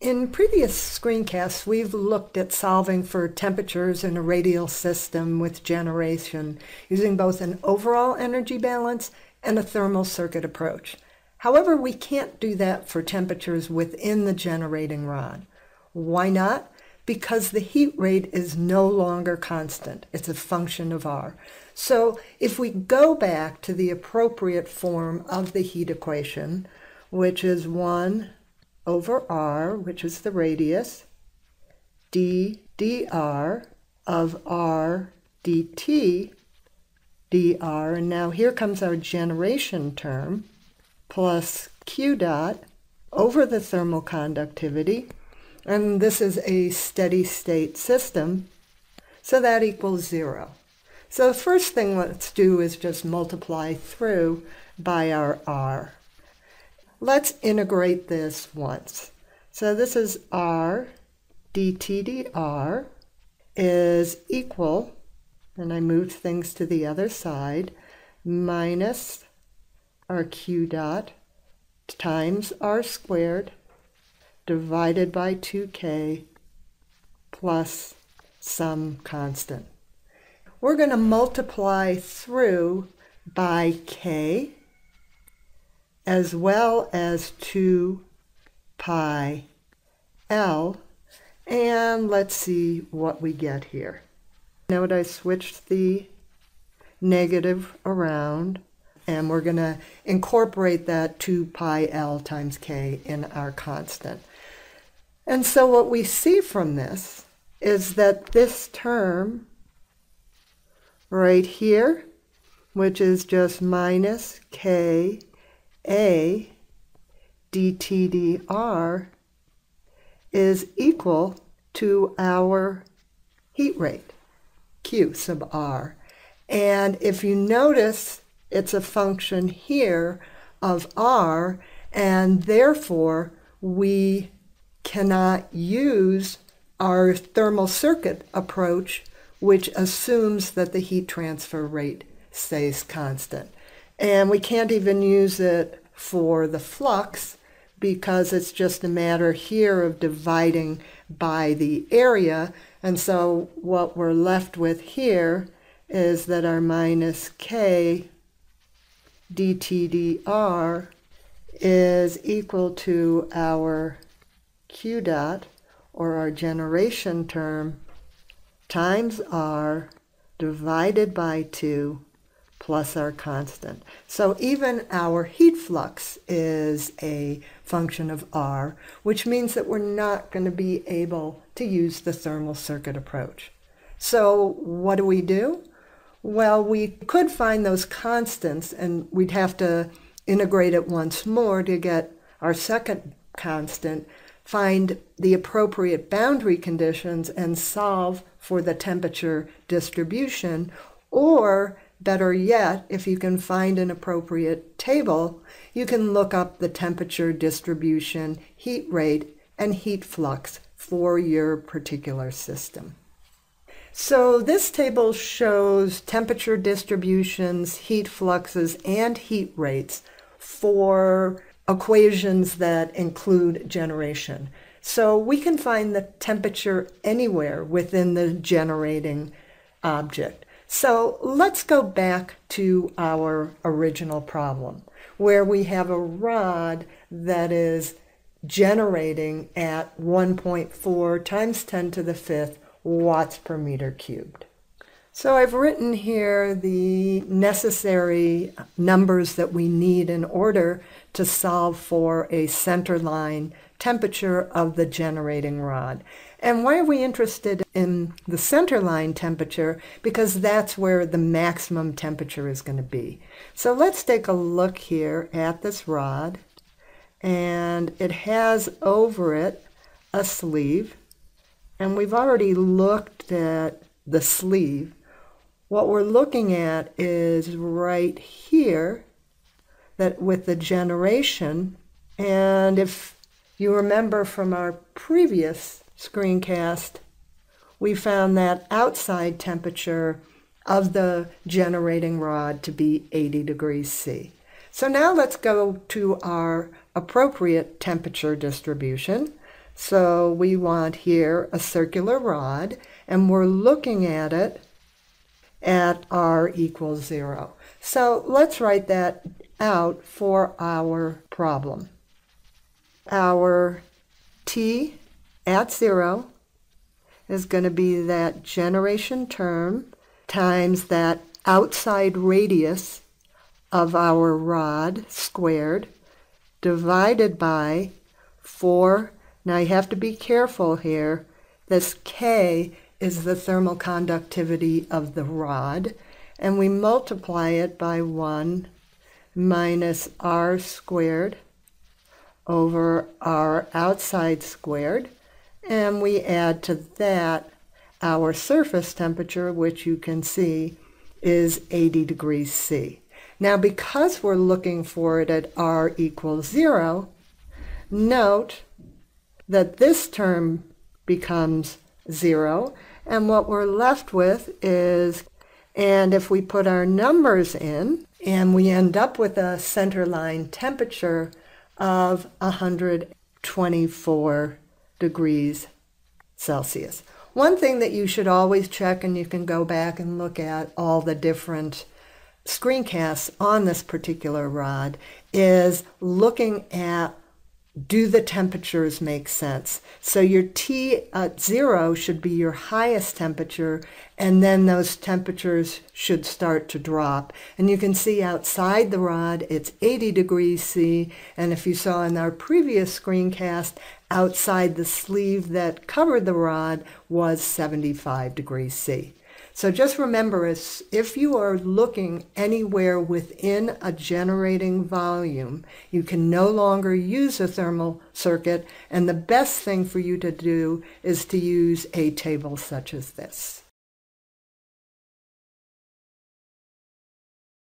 In previous screencasts, we've looked at solving for temperatures in a radial system with generation using both an overall energy balance and a thermal circuit approach. However, we can't do that for temperatures within the generating rod. Why not? Because the heat rate is no longer constant. It's a function of R. So if we go back to the appropriate form of the heat equation, which is 1 over r, which is the radius, d dr of r dt dr, and now here comes our generation term, plus q dot over the thermal conductivity, and this is a steady state system, so that equals 0. So the first thing let's do is just multiply through by our r. Let's integrate this once. So this is r dt dr is equal, and I moved things to the other side, minus our q dot times r squared divided by 2k plus some constant. We're going to multiply through by k, as well as 2 pi L, and let's see what we get here. Now that I switched the negative around, and we're going to incorporate that 2 pi L times K in our constant. And so what we see from this is that this term right here, which is just minus K A dt dr is equal to our heat rate, Q sub R. And if you notice, it's a function here of R, and therefore we cannot use our thermal circuit approach, which assumes that the heat transfer rate stays constant. And we can't even use it for the flux because it's just a matter here of dividing by the area. And so what we're left with here is that our minus K dt dr is equal to our Q dot, or our generation term, times R divided by 2 plus our constant. So even our heat flux is a function of R, which means that we're not going to be able to use the thermal circuit approach. So what do we do? Well, we could find those constants, and we'd have to integrate it once more to get our second constant, find the appropriate boundary conditions, and solve for the temperature distribution, or better yet, if you can find an appropriate table, you can look up the temperature distribution, heat rate, and heat flux for your particular system. So this table shows temperature distributions, heat fluxes, and heat rates for equations that include generation. So we can find the temperature anywhere within the generating object. So let's go back to our original problem, where we have a rod that is generating at 1.4 times 10 to the fifth watts per meter cubed. So I've written here the necessary numbers that we need in order to solve for a center line temperature of the generating rod. And why are we interested in the centerline temperature? Because that's where the maximum temperature is going to be. So let's take a look here at this rod, and it has over it a sleeve, and we've already looked at the sleeve. What we're looking at is right here, that with the generation, and if you remember from our previous screencast, we found that outside temperature of the generating rod to be 80 degrees C. So now let's go to our appropriate temperature distribution. So we want here a circular rod, and we're looking at it at r equals 0. So let's write that out for our problem. Our t at 0 is going to be that generation term times that outside radius of our rod squared divided by 4. Now you have to be careful here. This K is the thermal conductivity of the rod, and we multiply it by 1 minus R squared over R outside squared, and we add to that our surface temperature, which you can see is 80 degrees C. Now, because we're looking for it at R equals 0, note that this term becomes 0, and what we're left with is, and if we put our numbers in, and we end up with a centerline temperature of 124 degrees Celsius. One thing that you should always check, and you can go back and look at all the different screencasts on this particular rod, is looking at, do the temperatures make sense? So your T at 0 should be your highest temperature, and then those temperatures should start to drop. And you can see outside the rod, it's 80 degrees C. And if you saw in our previous screencast, outside the sleeve that covered the rod was 75 degrees C. So just remember, if you are looking anywhere within a generating volume, you can no longer use a thermal circuit, and the best thing for you to do is to use a table such as this.